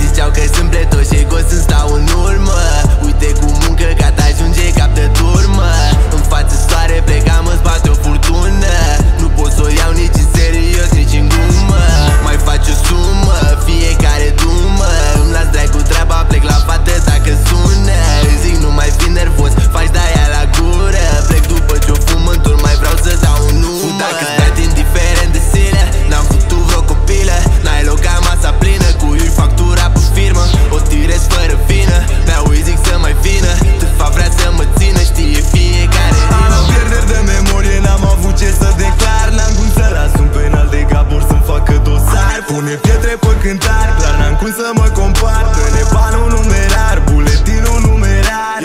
Ziceau că sunt pletoși, egoist, îmi stau în urmă. Uite cu muncă, gata, ajunge cap de turmă. În față soare, plecam, îmi spate o furtună. Nu pot să o iau nici în serios, nici în glumă. Mai faci o sumă, fiecare dumă. Îmi las drag cu treaba, plec la fată dacă sună. Îi zic, nu mai fi nervos, faci de-aia la gură. Plec după ce o fumă, întorc, mai vreau să dau un număr. Dacă stai indiferent de sine, n-am făcut vreo copilă. N-ai loc, am masa plină, cu ei factura pe firmă. O tirez fără vină, beau, îi zic să mai vină. De fapt vrea să mă țină, știe fiecare. Am pierderi de memorie, n-am avut ce să declar. N-am cum să las un penal de gabor să-mi facă dosar. Pune pietre pe cântar, dar n-am cum să mă compar. Dă-ne banul numerar, buletinul numerar.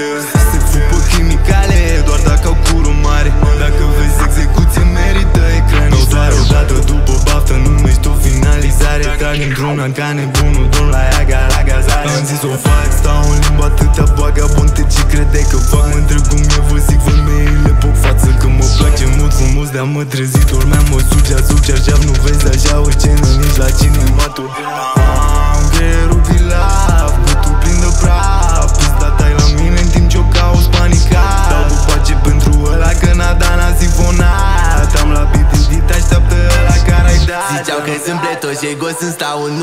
Se fupă chimicale, doar dacă au curul mare. Dacă vezi execuție, merită ecranizare. Odată după baftă, nu ești o finalizare. Trag într-una ca nebunul, dom la ea gara gazare. Am zis o fac, stau în limba atâta bagabonte. Ce crede că fac? Mă întreb cum eu vă zic, femeile pe față că mă place mult frumos. De-am mă trezit, dormeam, mă sucea, sucea, șaf. Nu vezi așa o scenă, nici la cinematul. Am creierul pilaf, gâtul plin de praf. Pista tai la mine în timp ce-o cauți panicat. Dau cu pace pentru ăla că n-a dat, n-a sifonat. Am la bitit, așteaptă ăla care-ai dat. Ziceau că sunt pletoși, egoist, îmi stau în